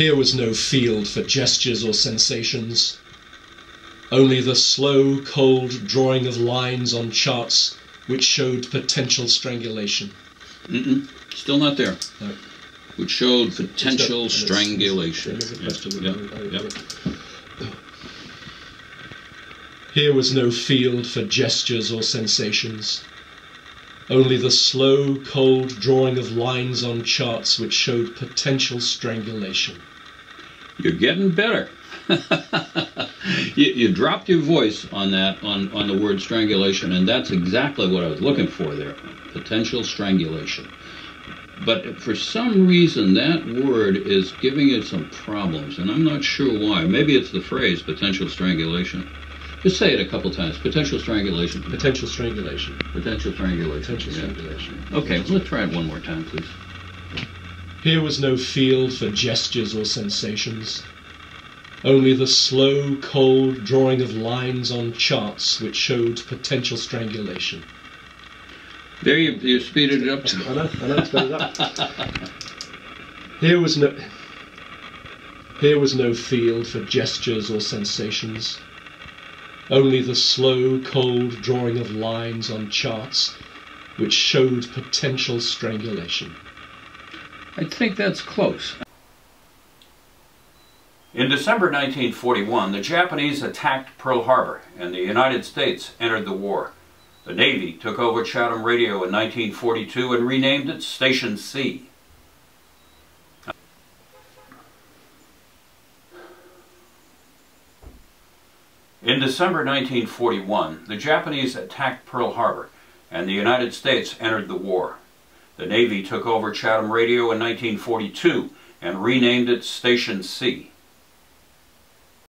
Here was no field for gestures or sensations, only the slow, cold drawing of lines on charts which showed potential strangulation. Still not there. No. Which showed potential strangulation. Here was no field for gestures or sensations, only the slow, cold drawing of lines on charts which showed potential strangulation. You're getting better. You dropped your voice on that, on the word strangulation, and that's exactly what I was looking for there, potential strangulation. But for some reason, that word is giving it some problems, and I'm not sure why. Maybe it's the phrase, potential strangulation. Just say it a couple times. Potential strangulation. Potential strangulation. Potential strangulation. Potential strangulation. Okay, let's try it one more time, please. Here was no field for gestures or sensations, only the slow, cold drawing of lines on charts which showed potential strangulation. There you speeded it up. I know, speeded it up. Here was no field for gestures or sensations, only the slow, cold drawing of lines on charts which showed potential strangulation. I think that's close. In December 1941, the Japanese attacked Pearl Harbor and the United States entered the war. The Navy took over Chatham Radio in 1942 and renamed it Station C. In December 1941, the Japanese attacked Pearl Harbor and the United States entered the war. The Navy took over Chatham Radio in 1942 and renamed it Station C.